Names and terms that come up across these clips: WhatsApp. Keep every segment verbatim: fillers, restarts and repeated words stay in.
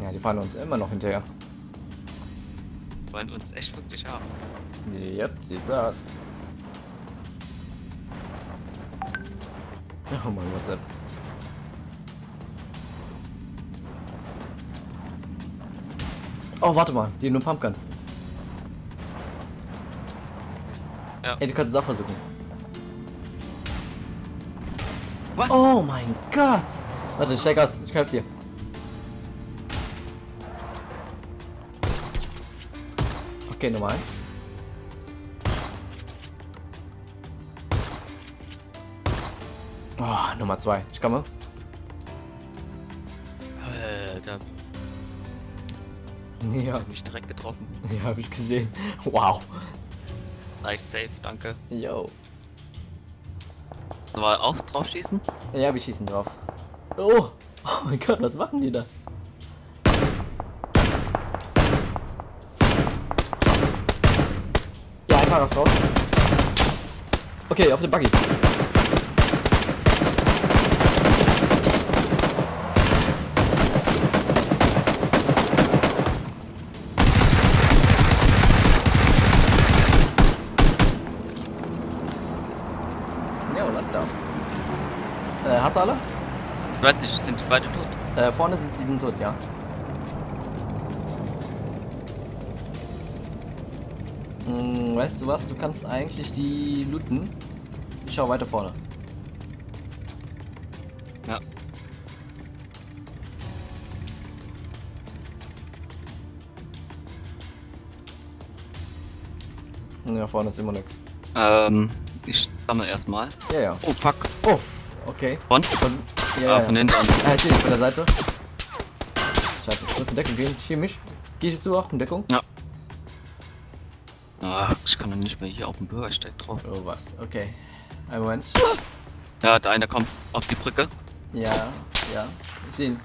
Ja, die fahren uns immer noch hinterher. Die wollen uns echt wirklich haben. Yep, sieht's aus. Oh mein WhatsApp. Oh, warte mal, die nur Pumpguns. Ja. Ey, du kannst es auch versuchen. Was? Oh mein Gott! Warte, ich steig aus, ich helfe dir. Okay, Nummer eins. Oh, Nummer zwei. Ich komme. Alter. Ja. Hab mich direkt getroffen. Ja, hab ich gesehen. Wow. Nice safe, danke. Yo. Soll man auch drauf schießen? Ja, wir schießen drauf. Oh! Oh mein Gott, was machen die da? Ja, einfach was drauf. Okay, auf den Buggy. Hast du alle? Ich weiß nicht, sind beide tot? Äh, vorne sind die sind tot, ja. Hm, weißt du was? Du kannst eigentlich die looten. Ich schau weiter vorne. Ja. Ja, vorne ist immer nix. Ähm, ich sammle erstmal. Ja, ja. Oh, fuck. Oh. Okay. Von? Von, ja, ah, ja. Von hinten an. Ah, ich sehe dich von der Seite. Scheiße, ich muss in Deckung gehen. Chemisch. Gehst du auch in Deckung? Ja. Ach, ich kann doch nicht mehr hier auf dem Bürgersteig drauf. Oh, was? Okay. Ein Moment. Ja, der eine kommt auf die Brücke. Ja, ja. Ich sehe ihn.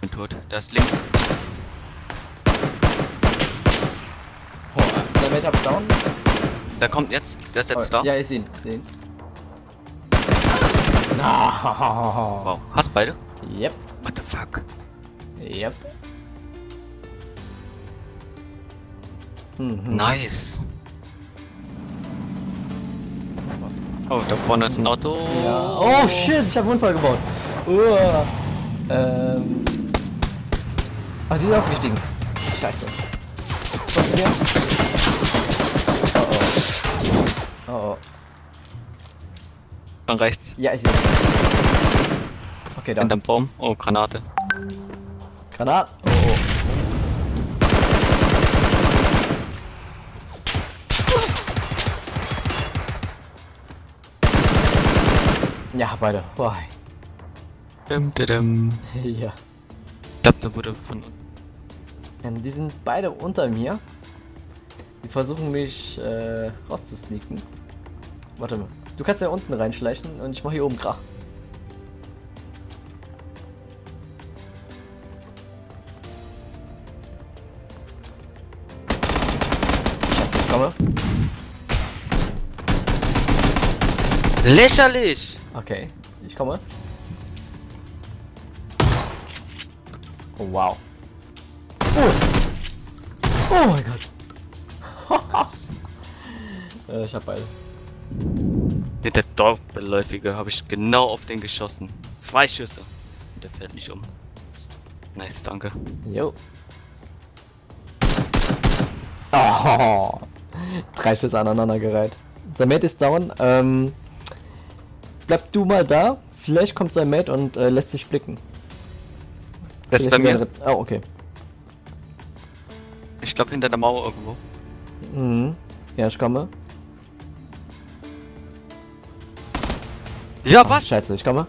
Ich bin tot. Der ist links. Oh, der wird ab down. Der kommt jetzt. Der ist jetzt oh, da. Ja, ich sehe ihn. Seh ihn. No. Wow, hast beide? Yep. What the fuck? Yep. Mhm. Nice. Oh, da vorne ist ein Auto. Ja. Oh shit, ich habe einen Unfall gebaut. Uah. Ähm. Ach, die sind ausgestiegen. Scheiße. Oh oh. Oh oh. Von rechts. Ja, ich sehe. Okay, da. Hinterm Baum. Oh, Granate. Granat. Oh, oh. Ja, beide. Wow. Dum, dum. Ja. Ich glaube, da wurde von uns. Ähm, die sind beide unter mir. Die versuchen mich äh, rauszusneaken. Warte mal. Du kannst ja unten reinschleichen und ich mache hier oben Krach. Scheiße, ich komme. Lächerlich! Okay, ich komme. Oh wow. Oh, oh mein Gott. äh, ich hab beide. Der Doppelläufige habe ich genau auf den geschossen. Zwei Schüsse. Und der fällt nicht um. Nice, danke. Jo. Oh, drei Schüsse aneinandergereiht. Sein Mate ist down. Ähm, bleib du mal da. Vielleicht kommt sein Mate und äh, lässt sich blicken. Das ist bei mir. Oh, okay. Ich glaube hinter der Mauer irgendwo. Mhm. Ja, ich komme. Ja, oh, was? Scheiße, ich komme.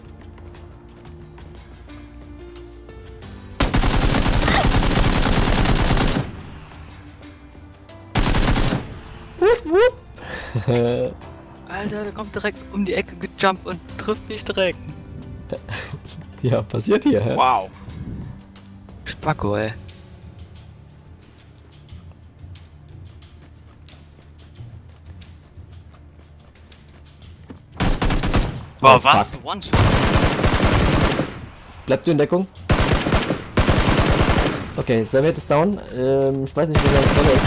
Alter, der kommt direkt um die Ecke gejumpt und trifft mich direkt. Ja, passiert hier, hä? Wow. Spacko, ey. Boah, was? One-Shot. Bleib du in Deckung? Okay, Serviette ist down. Ähm, ich weiß nicht, wo seine Rolle ist.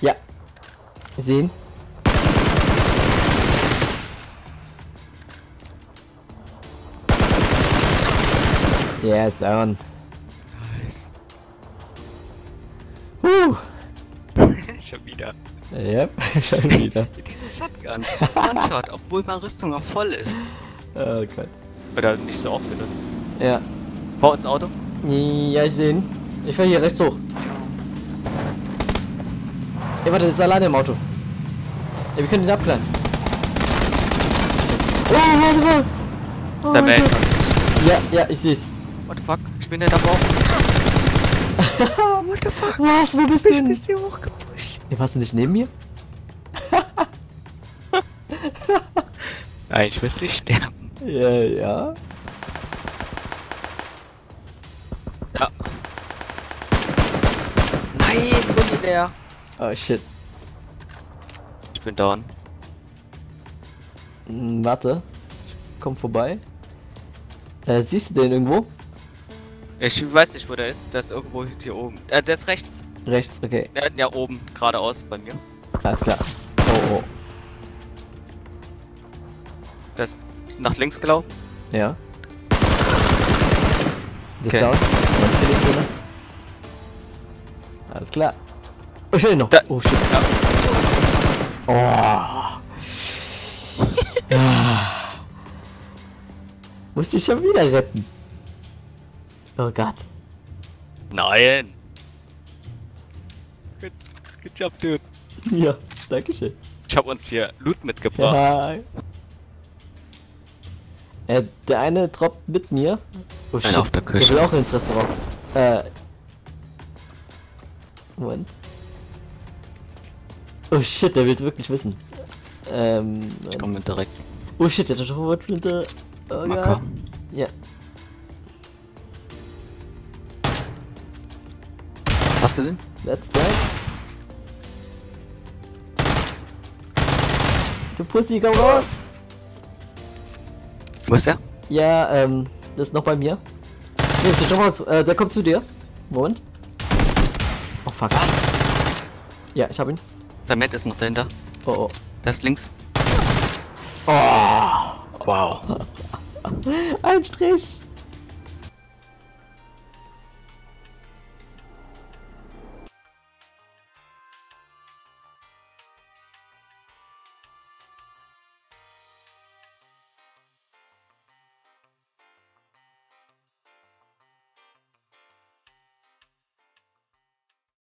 Ja. Ich sehe ihn. Ja, ist down. Nice. Huh. Schon wieder. Ja, yep, schon wieder. Dieses Shotgun. One-Shot, obwohl meine Rüstung noch voll ist. Oh Gott. Oder nicht so oft benutzt. Ja. Vor uns Auto? Ja, ich sehe ihn. Ich fahre hier rechts hoch. Ey, warte, das ist alleine im Auto. Ey, wir können ihn abklären. Oh, warte, warte. Oh, der Welt. Ja, ja, ich seh's. What the fuck? Ich bin ja da drauf. What the fuck? Was? Wo bist du denn? Ich bist hier hochgepusht. Ey, warst du nicht neben mir? Nein, ich will nicht sterben. Ja, ja. Ja. Nein, Bulli leer. Oh shit. Ich bin down. Hm, warte. Ich komm vorbei. Äh, siehst du den irgendwo? Ich weiß nicht, wo der ist. Der ist irgendwo hier oben. Äh, der ist rechts. Rechts, okay. Der, ja, oben, geradeaus bei mir. Alles klar. Oh, oh. Der ist nach links gelaufen? Ja. Das okay. Down. Alles klar. Oh, schön noch. Da. Oh, shit. Ja. Oh. Ja. Musste ich schon wieder retten. Oh Gott. Nein. Good, good job, dude. Ja, danke schön. Ich hab uns hier Loot mitgebracht. Ja. Äh, der eine droppt mit mir. Oh shit, auf der Küche. Der will auch ins Restaurant. Äh. Moment. Oh shit, der will's wirklich wissen. Ähm. Ich komm mit direkt. Oh shit, der hat schon was hinter. Oh Gott. Ja. Hast du den? Let's die. Du Pussy, komm raus! Wo ist der? Ja, ähm. Das ist noch bei mir. Nee, der, mal zu, äh, der kommt zu dir. Moment. Oh fuck. Ja, ich hab ihn. Der Matt ist noch dahinter. Oh oh. Der ist links. Oh. Wow. Ein Strich.